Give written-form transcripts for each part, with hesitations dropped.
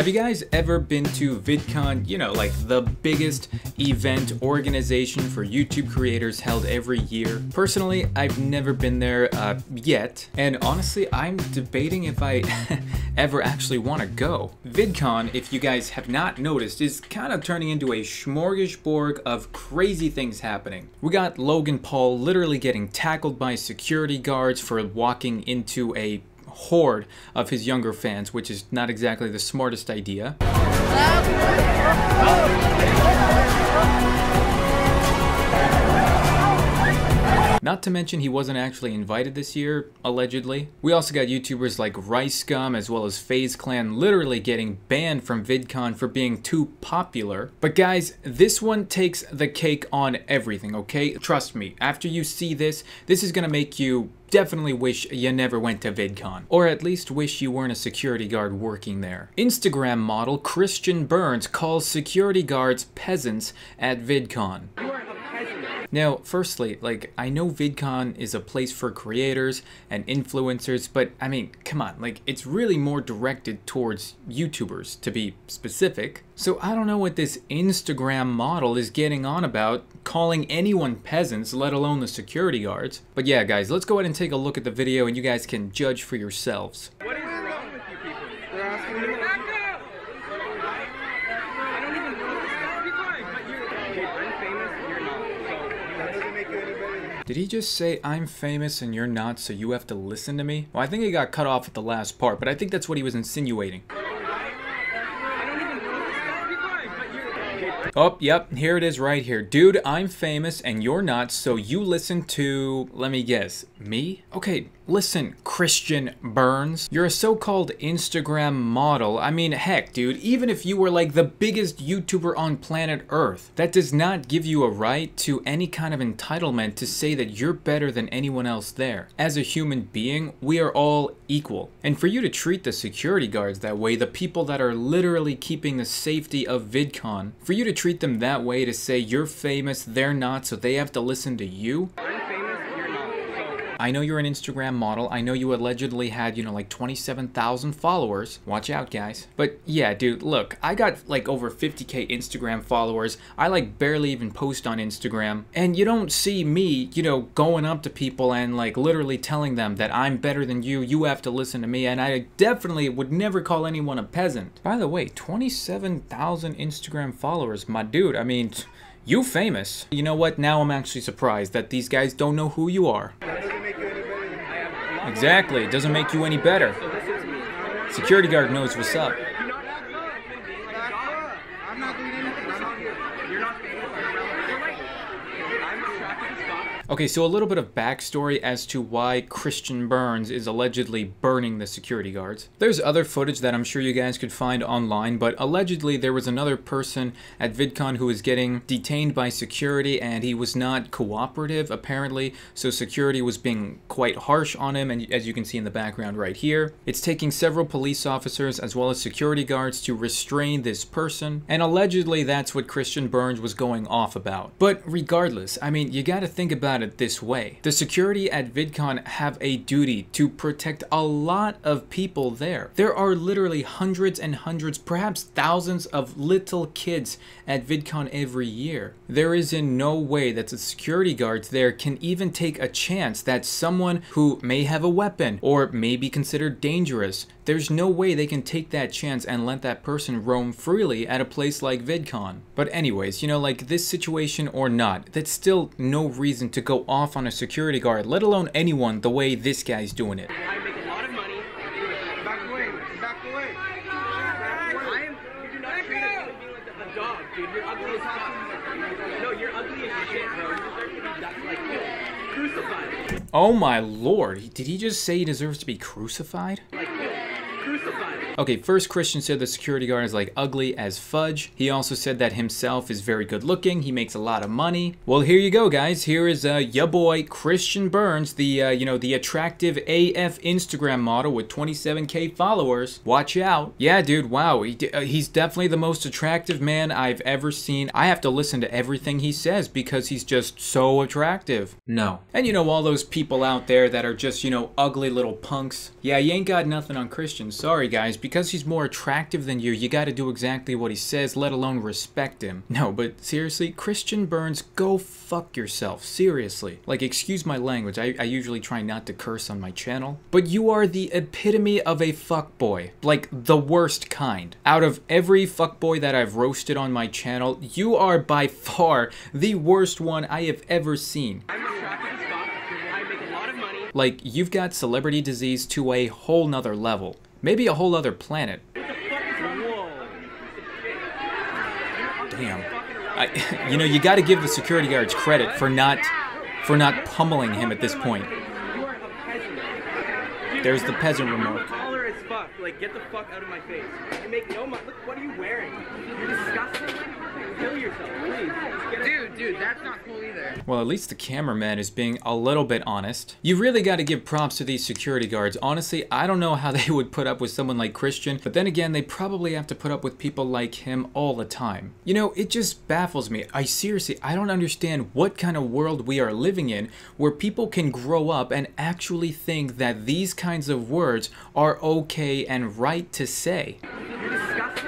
Have you guys ever been to VidCon? You know, like the biggest event organization for YouTube creators held every year. Personally, I've never been there yet, and honestly, I'm debating if I ever actually want to go. VidCon, if you guys have not noticed, is kind of turning into a smorgasbord of crazy things happening. We got Logan Paul literally getting tackled by security guards for walking into a horde of his younger fans, which is not exactly the smartest idea. Not to mention he wasn't actually invited this year, allegedly. We also got YouTubers like RiceGum as well as FaZeClan literally getting banned from VidCon for being too popular. But guys, this one takes the cake on everything, okay? Trust me, after you see this, this is gonna make you definitely wish you never went to VidCon, or at least wish you weren't a security guard working there. Instagram model Christian Burns calls security guards peasants at VidCon. Now, firstly, like, I know VidCon is a place for creators and influencers, but I mean, come on, like, it's really more directed towards YouTubers, to be specific. So I don't know what this Instagram model is getting on about, calling anyone peasants, let alone the security guards. But yeah, guys, let's go ahead and take a look at the video and you guys can judge for yourselves. What is wrong with you people? They're asking me. Did he just say, I'm famous and you're not, so you have to listen to me? Well, I think he got cut off at the last part, but I think that's what he was insinuating. Oh, yep, here it is right here. Dude, I'm famous and you're not, so you listen to, let me guess, me? Okay, listen, Christian Burns. You're a so-called Instagram model. I mean, heck, dude, even if you were like the biggest YouTuber on planet Earth, that does not give you a right to any kind of entitlement to say that you're better than anyone else there. As a human being, we are all equal. And for you to treat the security guards that way, the people that are literally keeping the safety of VidCon, for you to treat them that way, to say you're famous, they're not, so they have to listen to you? I know you're an Instagram model. I know you allegedly had, you know, like 27,000 followers. Watch out, guys. But yeah, dude, look, I got like over 50K Instagram followers. I like barely even post on Instagram. And you don't see me, you know, going up to people and like literally telling them that I'm better than you. You have to listen to me. And I definitely would never call anyone a peasant. By the way, 27,000 Instagram followers, my dude, I mean, you famous. You know what? Now I'm actually surprised that these guys don't know who you are. Exactly, it doesn't make you any better. Security guard knows what's up. Okay, so a little bit of backstory as to why Christian Burns is allegedly burning the security guards. There's other footage that I'm sure you guys could find online, but allegedly there was another person at VidCon who was getting detained by security and he was not cooperative, apparently, so security was being quite harsh on him, and as you can see in the background right here, it's taking several police officers as well as security guards to restrain this person, and allegedly that's what Christian Burns was going off about. But regardless, I mean, you gotta think about it this way. The security at VidCon have a duty to protect a lot of people there. There are literally hundreds and hundreds, perhaps thousands of little kids at VidCon every year. There is in no way that the security guards there can even take a chance that someone who may have a weapon or may be considered dangerous, there's no way they can take that chance and let that person roam freely at a place like VidCon. But anyways, you know, like this situation or not, that's still no reason to go off on a security guard, let alone anyone, the way this guy's doing it. I make a lot of money. Back away. Back away. I am, you do not treat me like a dog, dude. You're ugly as hell. No, you're ugly as shit, bro. You deserve to be like crucified. Oh my lord, did he just say he deserves to be crucified? Okay, first Christian said the security guard is like ugly as fudge. He also said that himself is very good looking. He makes a lot of money. Well, here you go, guys. Here is your boy Christian Burns, the you know, the attractive AF Instagram model with 27K followers. Watch out. Yeah, dude. Wow, he's definitely the most attractive man I've ever seen. I have to listen to everything he says because he's just so attractive. No. And you know all those people out there that are just, you know, ugly little punks. Yeah, you ain't got nothing on Christian. Sorry. sorry guys, because he's more attractive than you, you gotta do exactly what he says, let alone respect him. No, but seriously, Christian Burns, go fuck yourself, seriously. Like, excuse my language, I usually try not to curse on my channel, but you are the epitome of a fuckboy. Like, the worst kind. Out of every fuckboy that I've roasted on my channel, you are by far the worst one I have ever seen. Like, you've got celebrity disease to a whole nother level. Maybe a whole other planet. Damn. You know, you gotta give the security guards credit for not pummeling him at this point. There's the peasant remark. Like, get the fuck out of my face. You make no money. Look, what are you wearing? You're disgusting. Kill yourself, please. Dude, that's not cool either. Well, at least the cameraman is being a little bit honest. You really got to give props to these security guards. Honestly, I don't know how they would put up with someone like Christian, but then again, they probably have to put up with people like him all the time. You know, it just baffles me. I don't understand what kind of world we are living in where people can grow up and actually think that these kinds of words are okay and right to say. You're disgusting.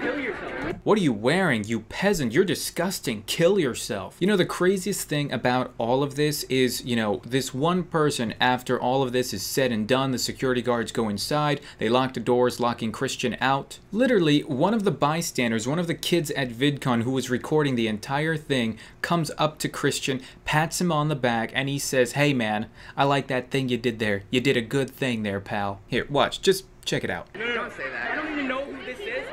Kill yourself. What are you wearing, you peasant? You're disgusting. Kill yourself. You know, the craziest thing about all of this is, you know, this one person, after all of this is said and done, the security guards go inside, they lock the doors, locking Christian out. Literally, one of the bystanders, one of the kids at VidCon who was recording the entire thing, comes up to Christian, pats him on the back, and he says, "Hey man, I like that thing you did there. You did a good thing there, pal. Here, watch. Just check it out." No, don't say that. I don't even know who this is.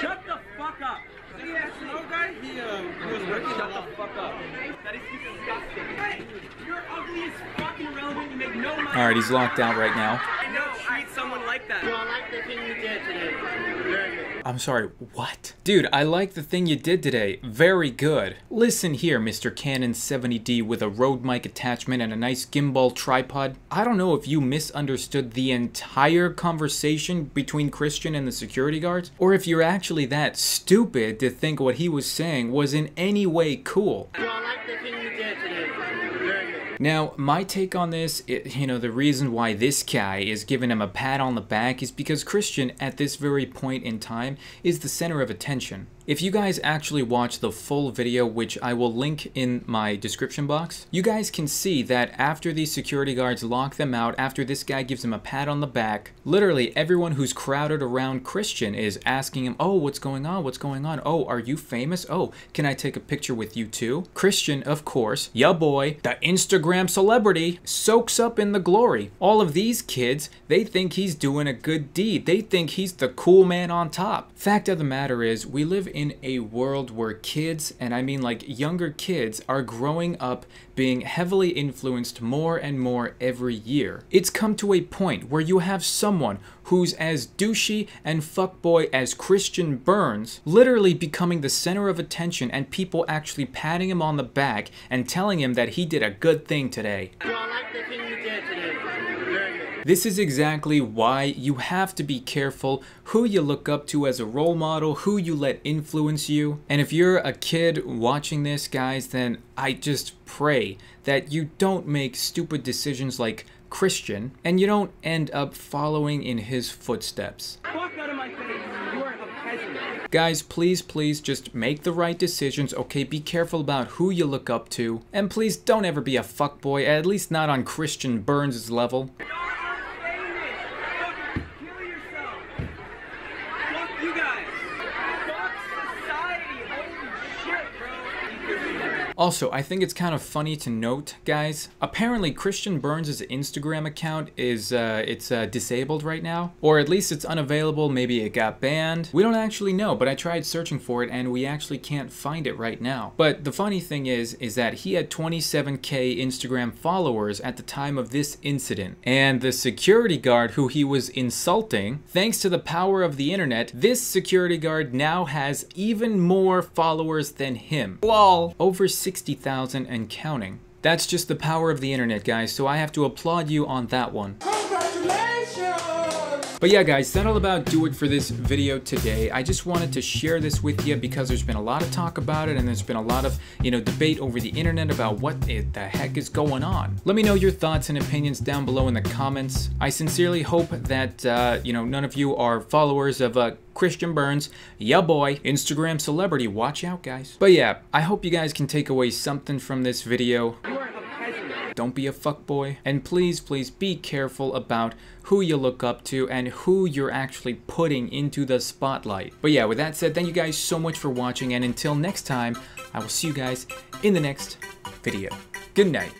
Shut the fuck up. Did he actually know, guy? He was working. Shut the fuck up. That is disgusting. Hey, you're ugly as fucking irrelevant. You make no money. All right, he's locked out right now. I know. Treat someone like that. Well, I like the thing you did today. Very good. I'm sorry, what? Dude, I like the thing you did today. Very good. Listen here, Mr. Canon 70D with a Rode mic attachment and a nice gimbal tripod. I don't know if you misunderstood the entire conversation between Christian and the security guards, or if you're actually that stupid to think what he was saying was in any way cool. Well, I like the thing you did today. Very good. Now, my take on this, you know, the reason why this guy is giving him a pat on the back is because Christian, at this very point in time, is the center of attention. If you guys actually watch the full video, which I will link in my description box, you guys can see that after these security guards lock them out, after this guy gives him a pat on the back, literally everyone who's crowded around Christian is asking him, "Oh, what's going on? What's going on? Oh, are you famous? Oh, can I take a picture with you too?" Christian, of course, ya boy, the Instagram celebrity, soaks up in the glory. All of these kids, they think he's doing a good deed. They think he's the cool man on top. Fact of the matter is, we live in a world where kids, and I mean like younger kids, are growing up being heavily influenced more and more every year. It's come to a point where you have someone who's as douchey and fuckboy as Christian Burns literally becoming the center of attention and people actually patting him on the back and telling him that he did a good thing today. Well, I like the thing you did today. Very good. This is exactly why you have to be careful who you look up to as a role model, who you let influence you. And if you're a kid watching this, guys, then I just pray that you don't make stupid decisions like Christian and you don't end up following in his footsteps. Fuck out of my face. You are a peasant. Guys, please just make the right decisions, okay? Be careful about who you look up to, and please don't ever be a fuckboy, at least not on Christian Burns' level. You're famous. Kill yourself. Fuck you guys. Fuck society. Holy shit, bro. Also, I think it's kind of funny to note, guys, apparently Christian Burns' Instagram account is, disabled right now. Or at least it's unavailable, maybe it got banned. We don't actually know, but I tried searching for it and we actually can't find it right now. But the funny thing is that he had 27K Instagram followers at the time of this incident. And the security guard who he was insulting, thanks to the power of the internet, this security guard now has even more followers than him. LOL. Over 60,000 and counting. That's just the power of the internet, guys, so I have to applaud you on that one. Congratulations! But yeah guys, that'll about do it for this video today. I just wanted to share this with you because there's been a lot of talk about it and there's been a lot of, debate over the internet about what the heck is going on. Let me know your thoughts and opinions down below in the comments. I sincerely hope that, none of you are followers of Christian Burns, ya boy, Instagram celebrity. Watch out, guys. But yeah, I hope you guys can take away something from this video. Don't be a fuckboy. And please, please be careful about who you look up to and who you're actually putting into the spotlight. But yeah, with that said, thank you guys so much for watching. And until next time, I will see you guys in the next video. Good night.